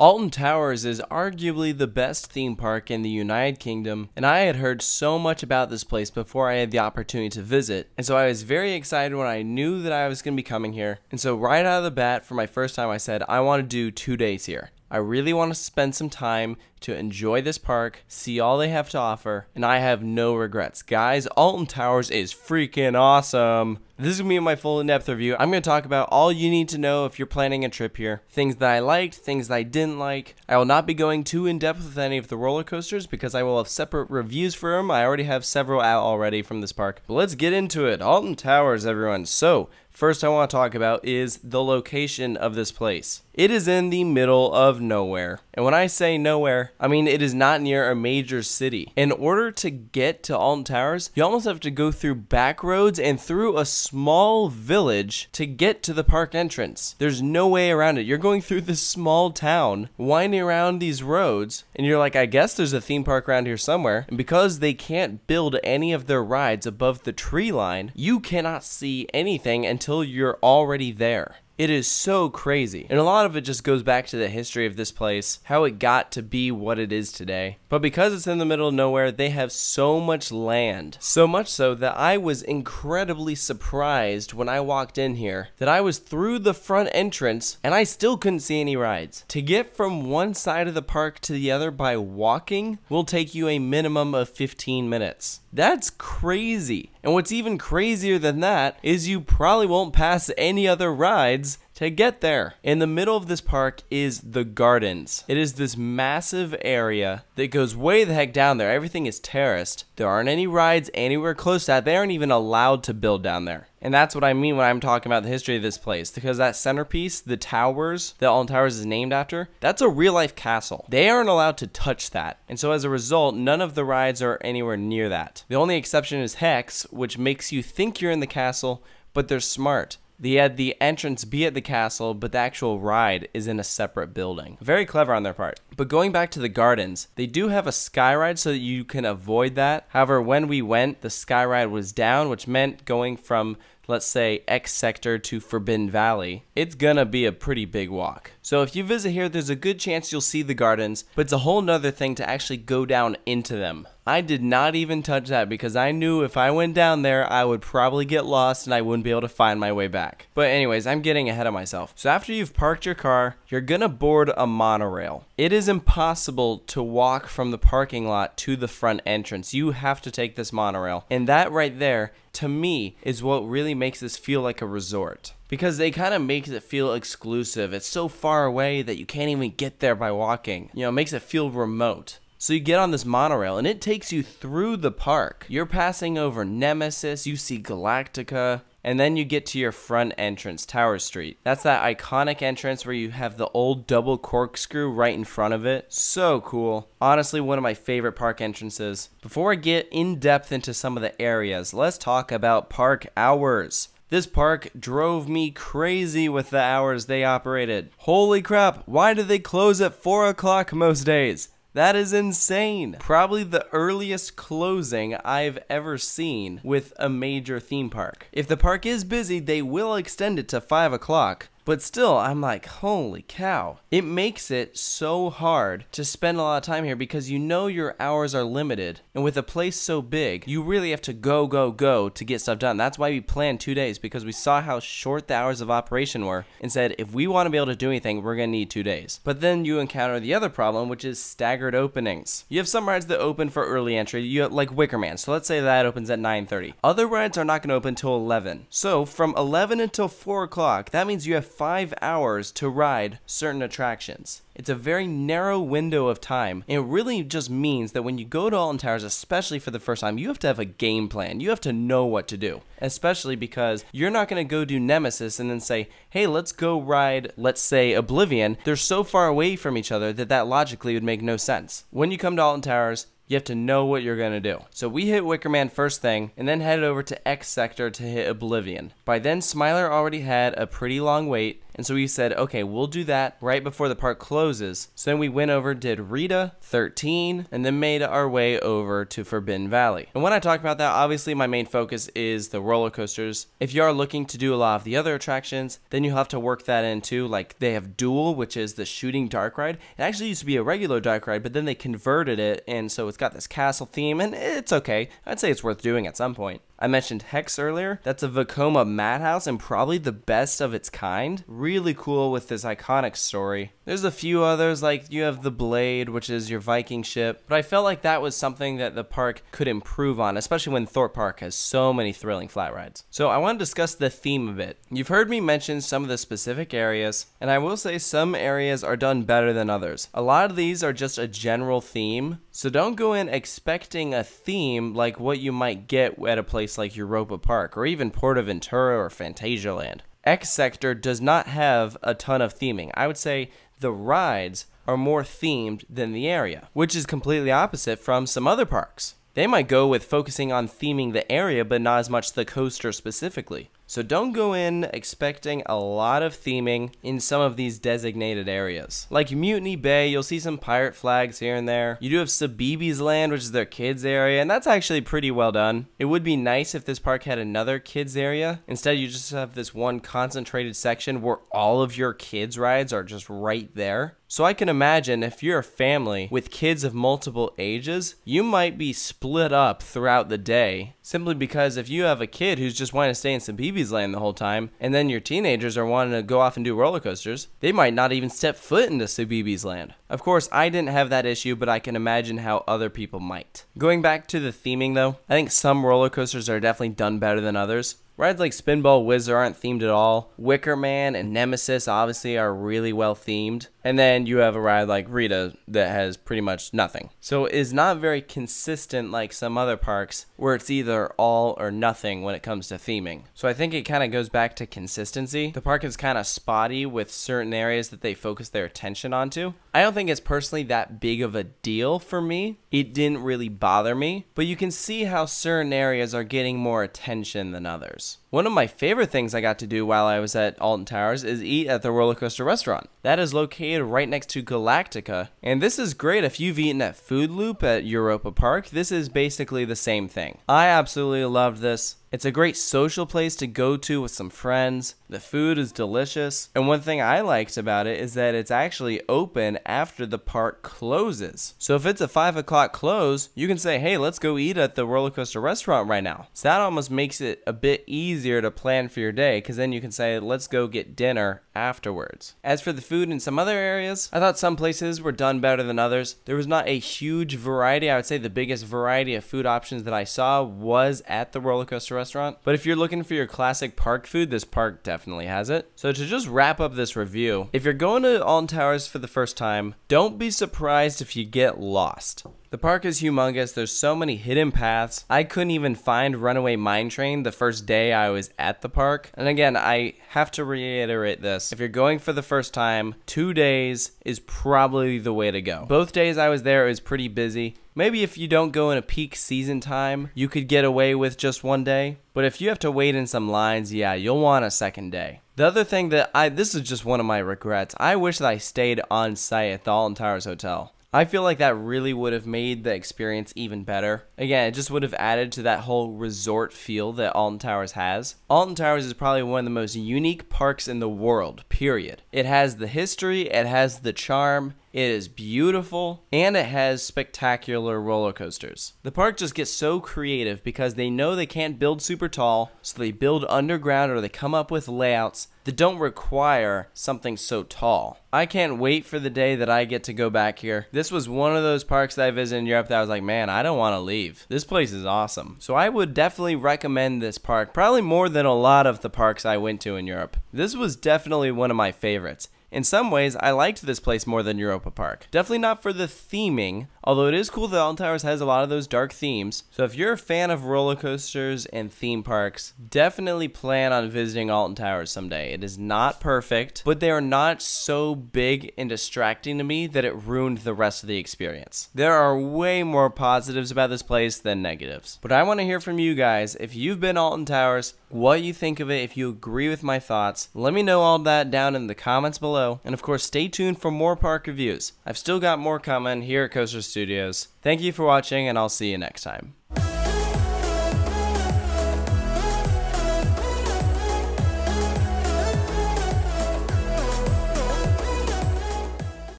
Alton Towers is arguably the best theme park in the United Kingdom, and I had heard so much about this place before I had the opportunity to visit, and so I was very excited when I knew that I was going to be coming here. And so right out of the bat, for my first time, I said, I want to do 2 days here. I really want to spend some time to enjoy this park, see all they have to offer, and I have no regrets. Guys, Alton Towers is freaking awesome. This is going to be my full in-depth review. I'm going to talk about all you need to know if you're planning a trip here. Things that I liked, things that I didn't like. I will not be going too in-depth with any of the roller coasters because I will have separate reviews for them. I already have several out already from this park. But let's get into it. Alton Towers, everyone. So, first I want to talk about is the location of this place. It is in the middle of nowhere. And when I say nowhere, I mean it is not near a major city. In order to get to Alton Towers, you almost have to go through back roads and through a small village to get to the park entrance. There's no way around it. You're going through this small town, winding around these roads, and you're like, I guess there's a theme park around here somewhere. And because they can't build any of their rides above the tree line, you cannot see anything until you're already there. It is so crazy, and a lot of it just goes back to the history of this place, how it got to be what it is today. But because it's in the middle of nowhere, they have so much land. So much so that I was incredibly surprised when I walked in here that I was through the front entrance and I still couldn't see any rides. To get from one side of the park to the other by walking will take you a minimum of 15 minutes. That's crazy. And what's even crazier than that is you probably won't pass any other rides to get there. In the middle of this park is the gardens. It is this massive area that goes way the heck down there. Everything is terraced. There aren't any rides anywhere close to that. They aren't even allowed to build down there. And that's what I mean when I'm talking about the history of this place, because that centerpiece, the towers that Alton Towers is named after, that's a real life castle. They aren't allowed to touch that. And so as a result, none of the rides are anywhere near that. The only exception is Hex, which makes you think you're in the castle, but they're smart. They had the entrance be at the castle, but the actual ride is in a separate building. Very clever on their part. But going back to the gardens, they do have a sky ride so that you can avoid that. However, when we went, the sky ride was down, which meant going from, let's say, X Sector to Forbidden Valley, it's gonna be a pretty big walk. So if you visit here, there's a good chance you'll see the gardens, but it's a whole nother thing to actually go down into them. I did not even touch that because I knew if I went down there, I would probably get lost and I wouldn't be able to find my way back. But anyways, I'm getting ahead of myself. So after you've parked your car, you're gonna board a monorail. It is impossible to walk from the parking lot to the front entrance. You have to take this monorail. And that right there, to me, is what really makes this feel like a resort. Because they kind of make it feel exclusive. It's so far away that you can't even get there by walking. You know, it makes it feel remote. So you get on this monorail and it takes you through the park. You're passing over Nemesis, you see Galactica, and then you get to your front entrance, Tower Street. That's that iconic entrance where you have the old double corkscrew right in front of it. So cool. Honestly, one of my favorite park entrances. Before I get in depth into some of the areas, let's talk about park hours. This park drove me crazy with the hours they operated. Holy crap, why do they close at 4 o'clock most days? That is insane. Probably the earliest closing I've ever seen with a major theme park. If the park is busy, they will extend it to 5 o'clock. But still, I'm like, holy cow. It makes it so hard to spend a lot of time here because you know your hours are limited. And with a place so big, you really have to go to get stuff done. That's why we planned 2 days, because we saw how short the hours of operation were and said, if we want to be able to do anything, we're going to need 2 days. But then you encounter the other problem, which is staggered openings. You have some rides that open for early entry, you have, like Wicker Man. So let's say that opens at 9:30. Other rides are not going to open until 11. So from 11 until 4 o'clock, that means you have 5 hours to ride certain attractions. It's a very narrow window of time. It really just means that when you go to Alton Towers, especially for the first time, you have to have a game plan. You have to know what to do, especially because you're not going to go do Nemesis and then say, hey, let's go ride, let's say, Oblivion. They're so far away from each other that logically would make no sense. When you come to Alton Towers, you have to know what you're gonna do. So we hit Wicker Man first thing, and then headed over to X Sector to hit Oblivion. By then, Smiler already had a pretty long wait, and so we said, okay, we'll do that right before the park closes. So then we went over, did Rita, 13, and then made our way over to Forbidden Valley. And when I talk about that, obviously my main focus is the roller coasters. If you are looking to do a lot of the other attractions, then you'll have to work that in too. Like they have Duel, which is the shooting dark ride. It actually used to be a regular dark ride, but then they converted it, and so it's got this castle theme, and it's okay. I'd say it's worth doing at some point. I mentioned Hex earlier. That's a Vekoma madhouse and probably the best of its kind. Really cool with this iconic story. There's a few others, like you have the Blade, which is your Viking ship, but I felt like that was something that the park could improve on, especially when Thorpe Park has so many thrilling flat rides. So I want to discuss the theme a bit. You've heard me mention some of the specific areas, and I will say some areas are done better than others. A lot of these are just a general theme, so don't go in expecting a theme like what you might get at a place like Europa Park or even Porta Ventura or Fantasialand. X Sector does not have a ton of theming. I would say the rides are more themed than the area, which is completely opposite from some other parks. They might go with focusing on theming the area, but not as much the coaster specifically. So don't go in expecting a lot of theming in some of these designated areas. Like Mutiny Bay, you'll see some pirate flags here and there. You do have CBeebies Land, which is their kids area, and that's actually pretty well done. It would be nice if this park had another kids area. Instead, you just have this one concentrated section where all of your kids' rides are just right there. So I can imagine if you're a family with kids of multiple ages, you might be split up throughout the day, simply because if you have a kid who's just wanting to stay in CBeebies Land the whole time, and then your teenagers are wanting to go off and do roller coasters, they might not even step foot into CBeebies Land. Of course, I didn't have that issue, but I can imagine how other people might. Going back to the theming though, I think some roller coasters are definitely done better than others. Rides like Spinball Wizard aren't themed at all. Wicker Man and Nemesis obviously are really well themed. And then you have a ride like Rita that has pretty much nothing. So it is not very consistent like some other parks where it's either all or nothing when it comes to theming. So I think it kind of goes back to consistency. The park is kind of spotty with certain areas that they focus their attention onto. I don't think it's personally that big of a deal for me. It didn't really bother me, but you can see how certain areas are getting more attention than others. One of my favorite things I got to do while I was at Alton Towers is eat at the Roller Coaster Restaurant. That is located right next to Galactica, and this is great if you've eaten at Food Loop at Europa Park. This is basically the same thing. I absolutely loved this. It's a great social place to go to with some friends. The food is delicious. And one thing I liked about it is that it's actually open after the park closes. So if it's a 5 o'clock close, you can say, hey, let's go eat at the Roller Coaster Restaurant right now. So that almost makes it a bit easier to plan for your day, because then you can say, let's go get dinner afterwards. As for the food in some other areas, I thought some places were done better than others. There was not a huge variety. I would say the biggest variety of food options that I saw was at the Roller Coaster Restaurant, but if you're looking for your classic park food, this park definitely has it. So to just wrap up this review, if you're going to Alton Towers for the first time, don't be surprised if you get lost. The park is humongous, there's so many hidden paths. I couldn't even find Runaway Mine Train the first day I was at the park. And again, I have to reiterate this. If you're going for the first time, 2 days is probably the way to go. Both days I was there, it was pretty busy. Maybe if you don't go in a peak season time, you could get away with just one day. But if you have to wait in some lines, yeah, you'll want a second day. The other thing that this is just one of my regrets. I wish that I stayed on site at the Alton Towers Hotel. I feel like that really would have made the experience even better. Again, it just would have added to that whole resort feel that Alton Towers has. Alton Towers is probably one of the most unique parks in the world, period. It has the history, it has the charm, it is beautiful, and it has spectacular roller coasters. The park just gets so creative because they know they can't build super tall, so they build underground or they come up with layouts that don't require something so tall. I can't wait for the day that I get to go back here. This was one of those parks that I visited in Europe that I was like, man, I don't want to leave. This place is awesome. So I would definitely recommend this park, probably more than a lot of the parks I went to in Europe. This was definitely one of my favorites. In some ways, I liked this place more than Europa Park. Definitely not for the theming. Although it is cool that Alton Towers has a lot of those dark themes, so if you're a fan of roller coasters and theme parks, definitely plan on visiting Alton Towers someday. It is not perfect, but they are not so big and distracting to me that it ruined the rest of the experience. There are way more positives about this place than negatives. But I want to hear from you guys if you've been Alton Towers, what you think of it, if you agree with my thoughts. Let me know all that down in the comments below, and of course stay tuned for more park reviews. I've still got more coming here at Coaster Studios. Thank you for watching, and I'll see you next time.